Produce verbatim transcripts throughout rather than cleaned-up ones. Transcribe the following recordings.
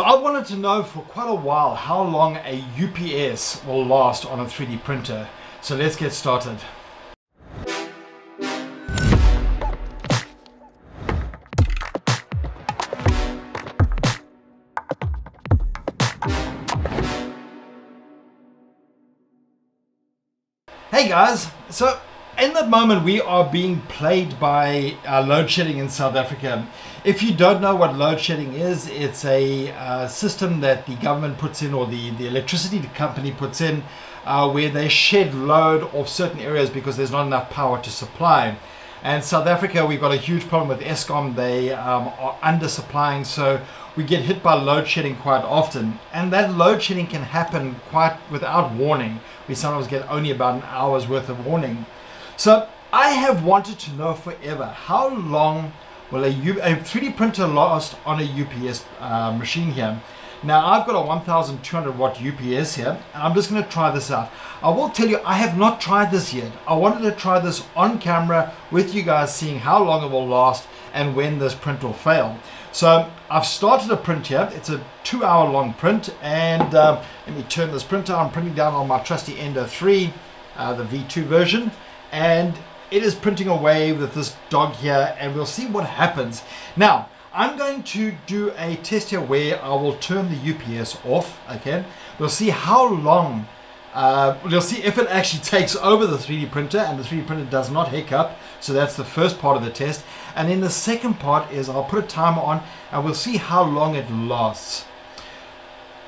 So I've wanted to know for quite a while how long a U P S will last on a three D printer. So let's get started. Hey guys, so in the moment we are being plagued by uh, load shedding in South Africa. If you don't know what load shedding is, it's a uh, system that the government puts in, or the, the electricity company puts in, uh, where they shed load off certain areas because there's not enough power to supply. And South Africa, we've got a huge problem with ESCOM. They um, are undersupplying, so we get hit by load shedding quite often. And that load shedding can happen quite without warning. We sometimes get only about an hour's worth of warning. So I have wanted to know forever, how long will a, a three D printer last on a U P S uh, machine here? Now I've got a one thousand two hundred watt U P S here, and I'm just going to try this out. I will tell you, I have not tried this yet. I wanted to try this on camera with you guys, seeing how long it will last and when this print will fail. So I've started a print here. It's a two hour long print, and um, let me turn this printer. I'm printing down on my trusty Ender three, uh, the V two version, and it is printing away with this dog here, and we'll see what happens. Now, I'm going to do a test here where I will turn the U P S off. Okay, we'll see how long, uh, we'll see if it actually takes over the three D printer, and the three D printer does not hiccup. So that's the first part of the test, and then the second part is I'll put a timer on and we'll see how long it lasts.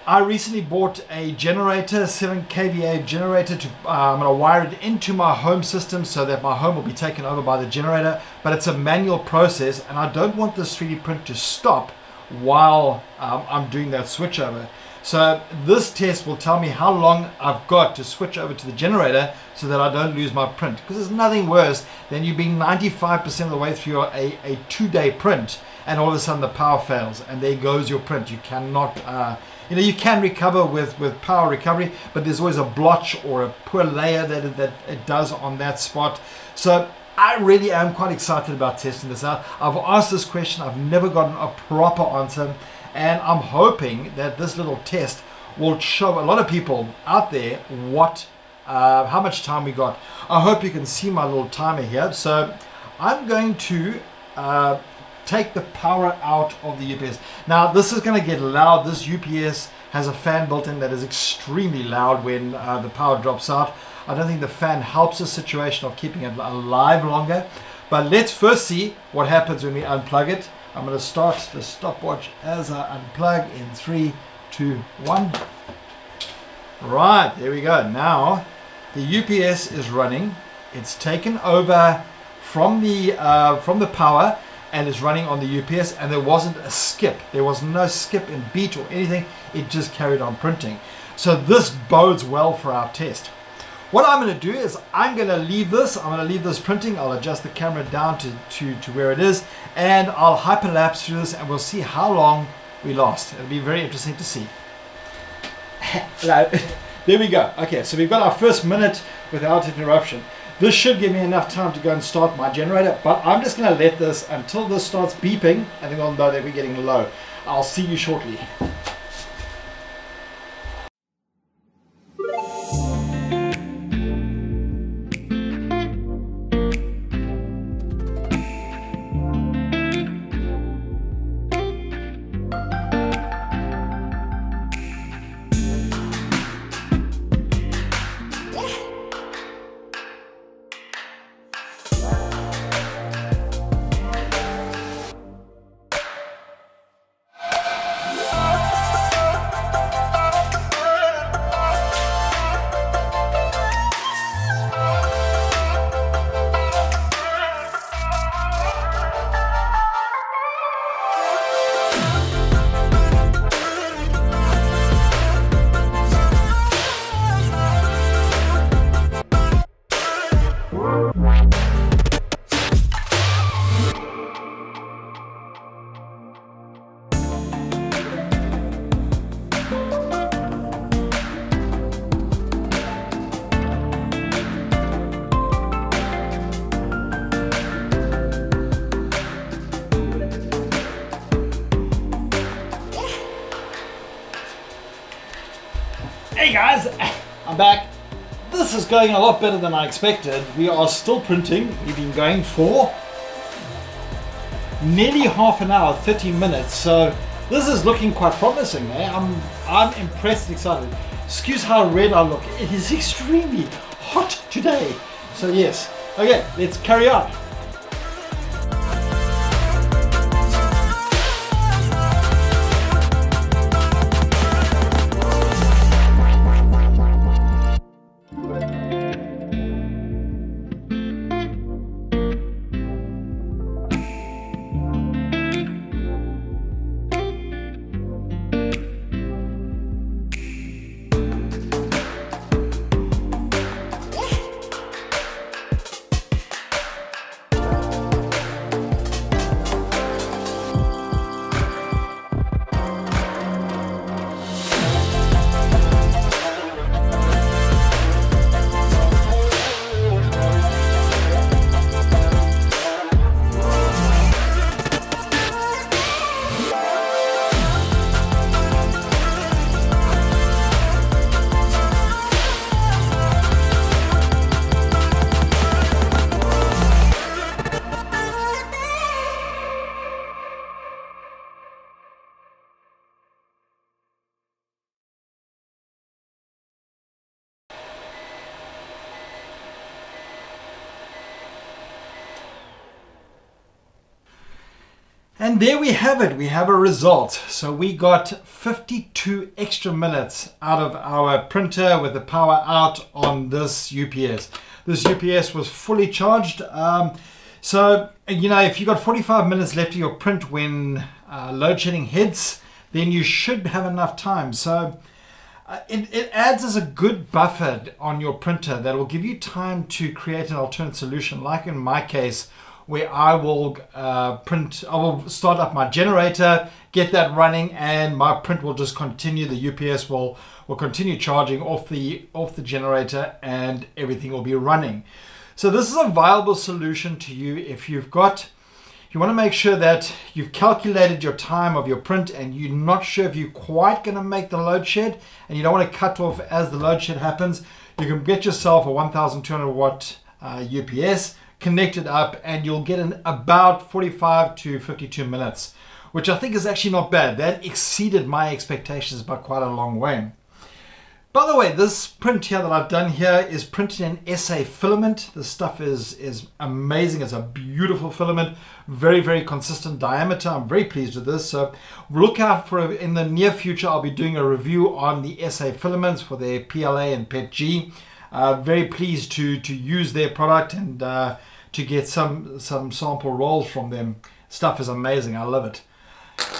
I recently bought a generator, seven K V A generator, to, uh, I'm going to wire it into my home system so that my home will be taken over by the generator, but it's a manual process, and I don't want this three D print to stop while um, I'm doing that switchover. So this test will tell me how long I've got to switch over to the generator so that I don't lose my print, because there's nothing worse than you being ninety-five percent of the way through a, a two-day print, and all of a sudden the power fails and there goes your print. You cannot, uh, you know, you can recover with, with power recovery, but there's always a blotch or a poor layer that, that it does on that spot. So I really am quite excited about testing this out. I've asked this question, I've never gotten a proper answer, and I'm hoping that this little test will show a lot of people out there what, uh, how much time we got. I hope you can see my little timer here. So I'm going to uh, take the power out of the U P S. Now this is going to get loud. This U P S has a fan built in that is extremely loud when uh, the power drops out. I don't think the fan helps the situation of keeping it alive longer, but let's first see what happens when we unplug it. I'm going to start the stopwatch as I unplug in three, two, one. Right, there we go. Now the U P S is running. It's taken over from the uh, from the power, and it's running on the U P S, and there wasn't a skip. There was no skip in beat or anything. It just carried on printing. So this bodes well for our test. What I'm going to do is I'm going to leave this, I'm going to leave this printing, I'll adjust the camera down to, to, to where it is, and I'll hyperlapse through this and we'll see how long we last. It'll be very interesting to see. There we go. Okay, so we've got our first minute without interruption. This should give me enough time to go and start my generator, but I'm just going to let this until this starts beeping, and then we'll know that we're getting low. I'll see you shortly. Yeah. Hey guys, I'm back. This is going a lot better than I expected. We are still printing. We've been going for nearly half an hour, thirty minutes. So this is looking quite promising, eh? I'm, I'm impressed and excited. Excuse how red I look. It is extremely hot today. So yes, okay, let's carry on. And there we have it, we have a result. So we got fifty-two extra minutes out of our printer with the power out on this U P S. This U P S was fully charged. Um, so, you know, if you've got forty-five minutes left of your print when uh, load shedding hits, then you should have enough time. So uh, it, it adds as a good buffer on your printer that will give you time to create an alternate solution, like in my case, where I will uh, print, I will start up my generator, get that running, and my print will just continue. The U P S will, will continue charging off the, off the generator, and everything will be running. So this is a viable solution to you if you've got, you want to make sure that you've calculated your time of your print and you're not sure if you're quite going to make the load shed, and you don't want to cut off as the load shed happens. You can get yourself a twelve hundred watt uh, U P S, connect it up, and you'll get in about forty-five to fifty-two minutes, which I think is actually not bad. That exceeded my expectations by quite a long way. By the way, this print here that I've done here is printed in S A filament. This stuff is, is amazing. It's a beautiful filament, very, very consistent diameter. I'm very pleased with this. So look out for, in the near future, I'll be doing a review on the S A filaments for their P L A and P E T G. Uh, very pleased to, to use their product and uh, to get some, some sample rolls from them. Stuff is amazing. I love it.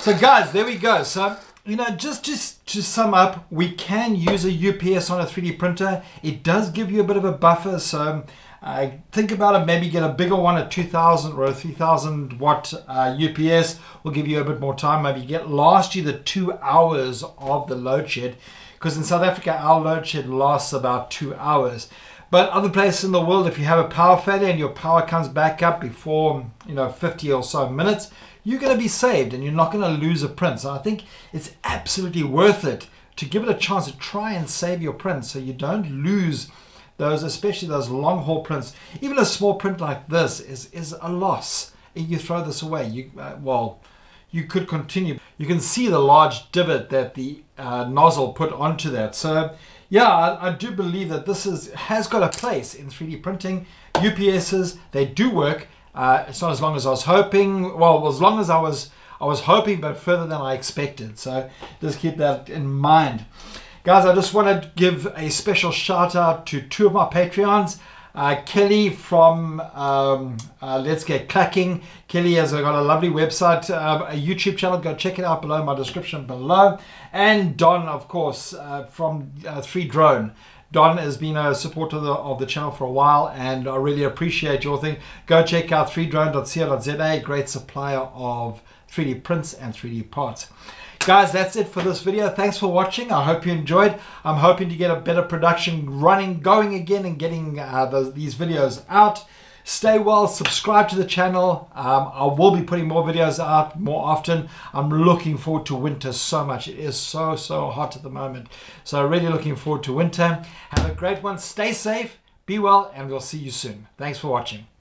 So guys, there we go. So, you know, just, just to sum up, we can use a U P S on a three D printer. It does give you a bit of a buffer. So uh, think about it, maybe get a bigger one, a two thousand or a three thousand watt uh, U P S will give you a bit more time. Maybe get last you the two hours of the load shed. Because in South Africa, our load shed lasts about two hours. But other places in the world, if you have a power failure and your power comes back up before, you know, fifty or so minutes, you're going to be saved and you're not going to lose a print. So I think it's absolutely worth it to give it a chance to try and save your print so you don't lose those, especially those long haul prints. Even a small print like this is, is a loss. You throw this away. You uh, well... you could continue. You can see the large divot that the uh, nozzle put onto that. So yeah, I, I do believe that this is has got a place in three D printing. U P S's, they do work. Uh, it's not as long as I was hoping. Well, as long as I was I was hoping, but further than I expected. So just keep that in mind. Guys, I just want to give a special shout out to two of my Patreons. Uh, Kelly from um, uh, Let's Get Clacking. Kelly has got a lovely website, uh, a YouTube channel. Go check it out below my description below. And Don, of course, uh, from uh, three drone. Don has been a supporter of the, of the channel for a while, and I really appreciate your thing. Go check out three drone dot co dot z a, great supplier of three D prints and three D parts. Guys, that's it for this video. Thanks for watching. I hope you enjoyed. I'm hoping to get a better production running, going again, and getting uh, those, these videos out. Stay well, subscribe to the channel. Um, I will be putting more videos out more often. I'm looking forward to winter so much. It is so, so hot at the moment. So really looking forward to winter. Have a great one. Stay safe, be well, and we'll see you soon. Thanks for watching.